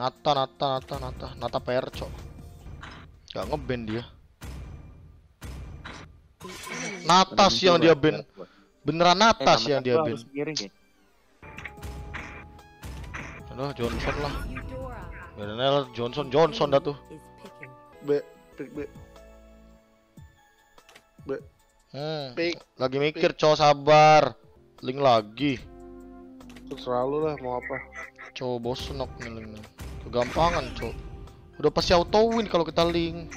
Nata PR cok. Gak ngeband dia. Nata sih yang dia band. Beneran Nata sih yang dia band. Aduh Johnson lah. Beneran Johnson dah tuh. B. Lagi mikir cok, sabar. Link lagi. Terserah lu lah mau apa. Cok bosen nok nih link. Kegampangan cok. Udah pasti auto win kalau kita link.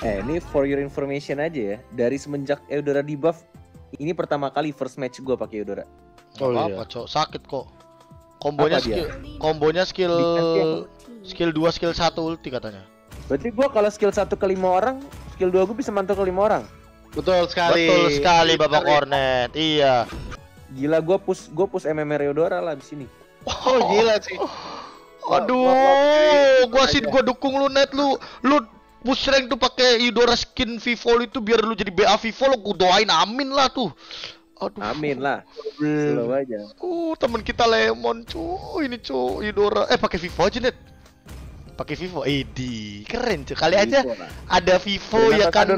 Ini for your information aja ya. Dari semenjak Eudora di buff, ini pertama kali first match gua pakai Eudora. Oh iya. Apa cok, sakit kok. Kombonya skill 2 skill 1 ulti katanya. Berarti gua kalau skill 1 ke 5 orang, skill 2 gua bisa mantul ke 5 orang. Betul sekali. Betul sekali Bapak Cornet. Iya. Gila gua push MMR Eudora lah di sini. Oh gila sih. Aduh, gua dukung lu net lu. Lu push rank tuh pakai Eudora skin Vivol itu biar lu jadi BA Vivol, gua doain amin lah tuh. Aduh. Amin lah. Slow aja. Temen kita Lemon cuy, ini cuy Eudora. Pakai Vivo aja net. Pakai Vivo. Di keren cuy. Kali aja ada Vivo ya kan.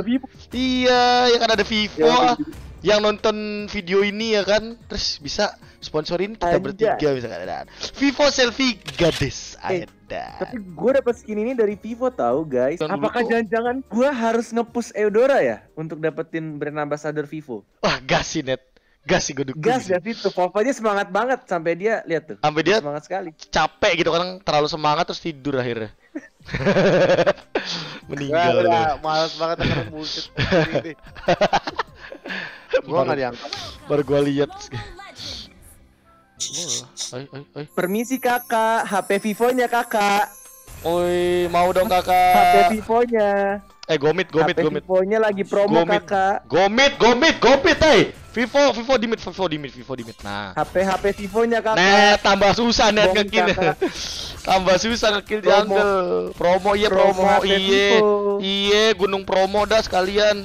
Iya, ya kan ada Vivo yang nonton video ini ya kan. Terus bisa sponsorin kita bertiga bisa kan. Vivo selfie gadis ada. Tapi gua dapat skin ini dari Vivo tahu guys. Apakah jangan-jangan gua harus nge-push Eudora ya untuk dapetin brand ambassador Vivo? Wah, gas sih net. Gas sih gue dukung. Gas dari itu, Popanya semangat banget sampai dia lihat tuh. Sampai dia semangat sekali. Capek gitu kan, terlalu semangat terus tidur akhirnya. Meninggal. Malas banget dengan bullshit ini. Gua enggak diangkat. Baru gua lihat. Oi. Permisi kakak, HP Vivo-nya kakak. Oi, mau dong kakak. HP Vivo-nya. Gomit. Vivo-nya lagi promo kakak. Gomit, Vivo dimit. Nah. HP Vivo-nya kakak. Nah, tambah susah net ngekill. Tambah susah ngekill jungle. Promo, gunung promo dah sekalian.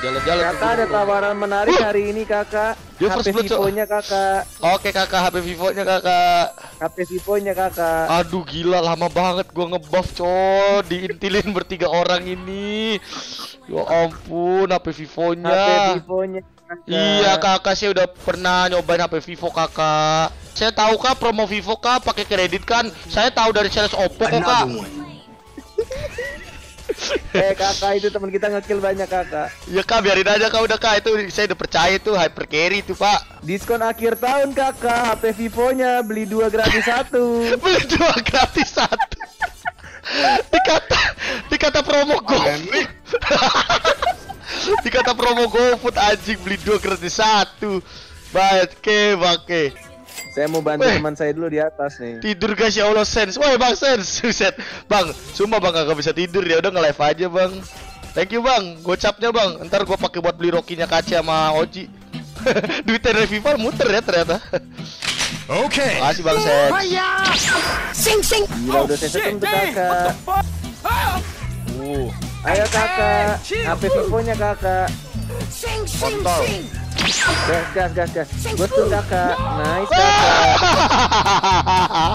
Jalan-jalan. Kakak ada tawaran menarik hari ini kakak. HP Vivo-nya kakak. Oke kakak, HP Vivo-nya kakak. Aduh gila, lama banget gua ngebuff coy. Diintilin bertiga orang ini. Ya ampun, HP Vivo-nya. Iya kakak, saya udah pernah nyobain HP Vivo kakak. Saya tahu kak promo Vivo kak pakai kredit kan. Saya tahu dari sales Oppo kok kak. Kakak itu teman kita ngekill banyak kakak. Ya kak biarin aja kak, udah kak itu saya udah percaya itu hyper carry itu pak. Diskon akhir tahun kakak, HP Vivo-nya beli 2 gratis 1. Beli 2 gratis 1. Dikata promo GoFood. Dikata promo GoFood anjing, beli 2 gratis 1. Bake. Saya mau bantu teman saya dulu di atas nih. Tidur guys ya Allah Sense. Woi Bang Sense, buset. Bang, sumpah Bang kagak bisa tidur ya, udah nge-live aja Bang. Thank you Bang, gocapnya Bang. Ntar gua pakai buat beli Rokinya Kaci sama Oji. Duitnya revival muter ya ternyata. Oke. Makasih Bang Sense. Sing. Gila, udah saya tuntut kakak. Ayo kakak, HP Vivo-nya kakak. Kontol. Gas. Betul kakak. Nice kakak.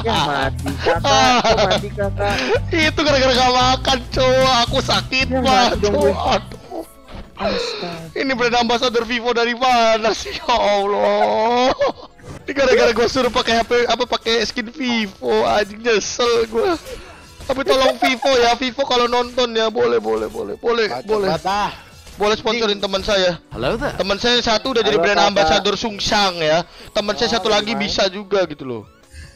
Ya mati kakak. Itu gara-gara gak makan cowok. Aku sakit banget cowok. Ini brand ambassador Vivo dari mana sih ya Allah. Ini gara-gara gue suruh pakai HP apa pakai skin Vivo. Anjing nyesel gue. Tapi tolong Vivo ya, Vivo kalau nonton ya boleh. Boleh sponsorin teman saya. Halo there. Teman saya satu udah jadi brand ambassador Sungsang ya. Teman saya satu lagi bisa juga gitu loh.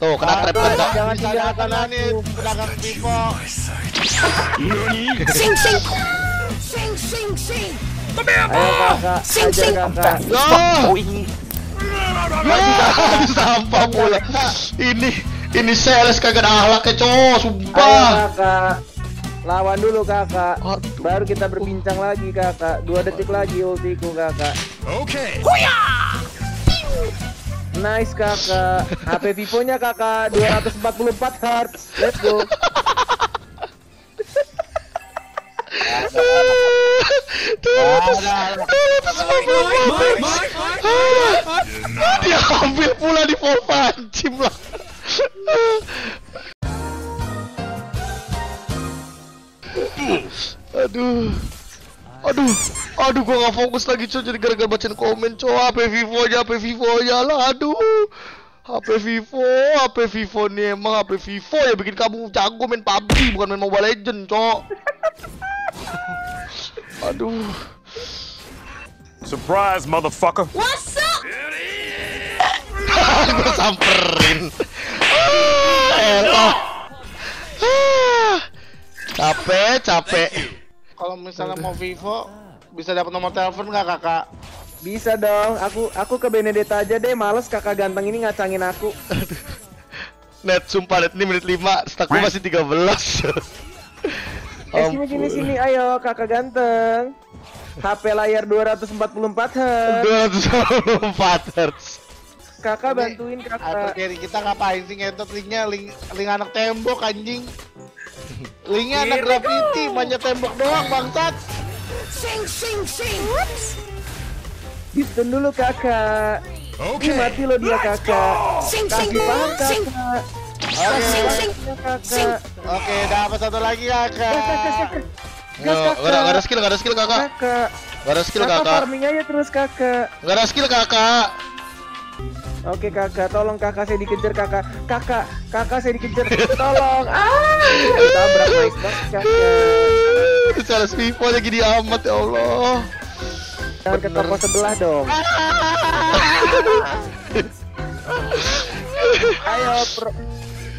Tuh kena trap kan. Jangan tinggalkan ini pedagang Vivo. Sing. Tapi apa? Sing. Oh ini. Sampah bola. Ini sales kagak akhlak ya cowok, sumpah. Lawan dulu kakak. Baru kita berbincang lagi kakak. 2 detik lagi ultiku kakak. Oke. Nice kakak. HP Vivo-nya kakak 244 hertz. Let's go. Itu Dia ambil pula di Volvan, cimlah. Aduh, gua nggak fokus lagi coy, jadi gara-gara bacain komen coy. HP Vivo aja lah, aduh. HP Vivo nih emang HP Vivo ya bikin kamu jago main PUBG bukan main Mobile Legends coy. Aduh. Surprise, motherfucker. What's up? Gue samperin. Elah. Capek. Kalau misalnya mau Vivo, bisa dapat nomor telepon nggak kakak? Bisa dong. Aku ke Benedetta aja deh. Males kakak ganteng ini ngacangin aku. Net, sumpah net, ini menit 5. Stack gue masih 13. Sini, ayo kakak ganteng. HP layar 244 Hz. Kakak bantuin kakak. Hypercarry kita ngapain sih ngetot linknya? Link anak tembok anjing. Linknya anak graffiti, banyak tembok doang bangsat. Sing. Dipen dulu kakak. Oke. Mati lo dia kakak. Sing. Oke, dapat satu lagi kakak. Gak ada skill kakak. Kakak farming aja terus kakak. Gak ada skill kakak. Oke kakak, tolong kakak saya dikejar kakak. Kakak saya dikejar. Tolong. Ditabrak nice banget kakak. Salah Vivo lagi di amat ya Allah. Jangan ke toko sebelah dong. Ayo pro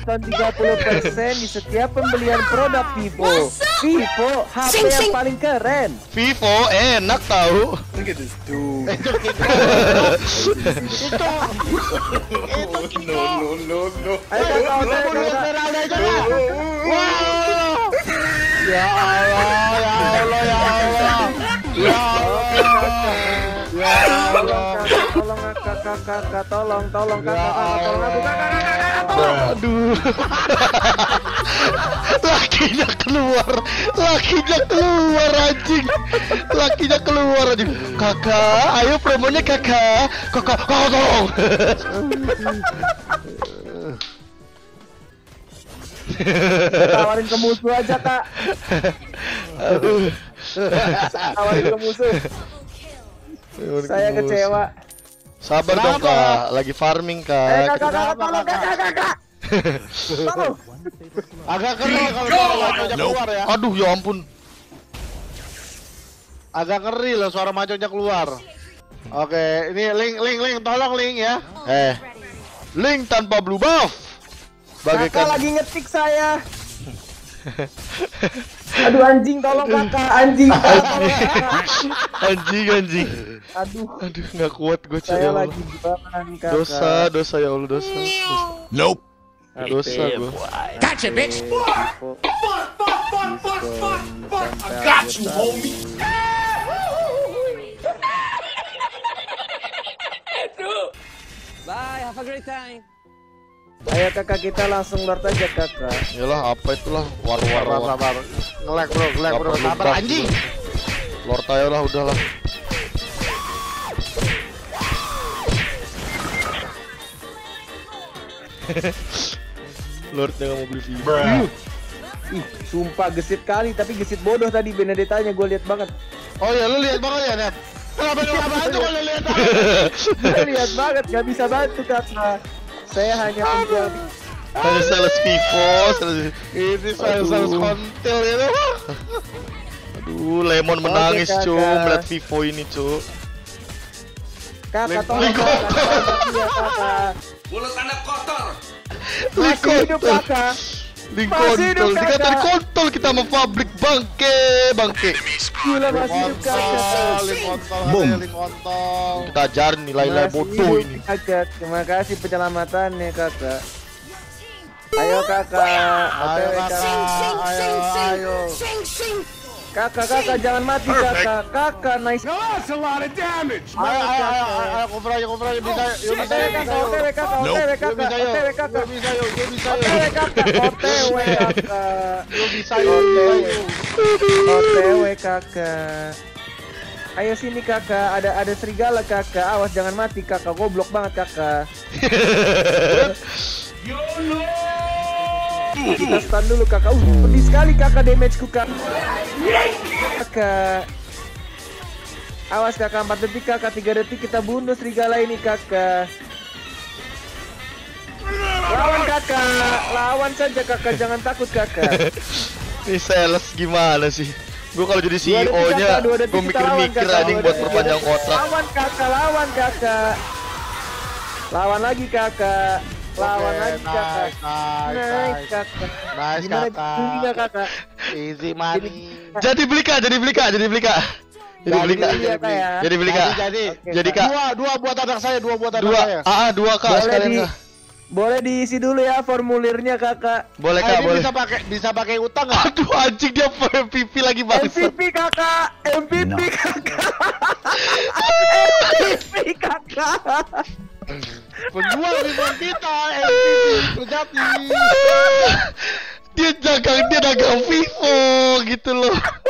30% di setiap pembelian produk Vivo. Vivo HP yang paling keren. Vivo enak tahu. Look at this dude. No. Ya Allah. Tolong kakak. Aduh. Lakinya keluar anjing. Kakak, ayo promonya kakak. Kakak tolong. Tawarin ke musuh aja, Kak. Tawarin ke musuh. Saya kecewa. Sabar dong kak, lagi farming kak. Kakak. Agak keren kalau keluar ya. Aduh ya ampun. Agak keri loh suara maconya keluar. Oke, ini link tolong link ya. Link tanpa blue buff. Bagaikan kakak lagi ngetik saya. Aduh anjing, tolong kakak, anjing. Aduh nggak kuat gue cari Allah. Dosa ya Allah, dosa. Nope. Dosa gue. Gotcha bitch. Fuck. I got you homie. Bye, have a great time. Ayo kakak kita langsung lord aja kakak. Yalah apa itulah war-war. Sabar. Ngelag bro. Sabar anjing. Lord ayo lah udahlah. Lordnya nggak mau beli Vivo. Ih, sumpah gesit kali tapi gesit bodoh tadi Benedettanya gue lihat banget. Oh ya lu lihat banget ya Net. Lihat banget nggak bisa bantu kakak. Saya hanya menjadi sales Vivo, ini sales kontil itu. Aduh, Lemon menangis cu, melihat Vivo ini cu. Kakak tolong kakak. Mulut anak kotor. Masih hidup kakak. Dikatain kontol kita sama pabrik bangke. Gila masih hidup kakak. Boom. Kita ajarin nilai-nilai bodoh ini. Terima kasih penyelamatannya kakak. Ayo kakak. Kakak jangan mati kakak. Kakak nice. That's a lot of damage. Ayo kumpul aja OTW kakak. Ayo sini kakak, ada serigala kakak, awas jangan mati kakak, goblok banget kakak. Kita stun dulu kakak, pedih sekali kakak damage ku kakak. Kakak, awas kakak, 4 detik kakak, 3 detik kita bunuh serigala ini kakak. Lawan kakak, lawan saja kakak, jangan takut kakak. Ini sales gimana sih? Gue kalau jadi CEO-nya, gue mikir-mikir ading buat perpanjang kontrak. Lawan kakak, lawan lagi kakak, lawan lagi kakak, naik kakak, naik kakak, easy money. Jadi beli kak. Dua buat anak saya, dua kak sekalian. Boleh diisi dulu ya formulirnya kakak. Boleh kak, boleh. Bisa pakai utang nggak? Aduh anjing, dia MVP lagi banget. MVP kakak, MVP kakak, MVP kakak. Penjual minuman kita, MVP sejati. Dia dagang Vivo gitu loh.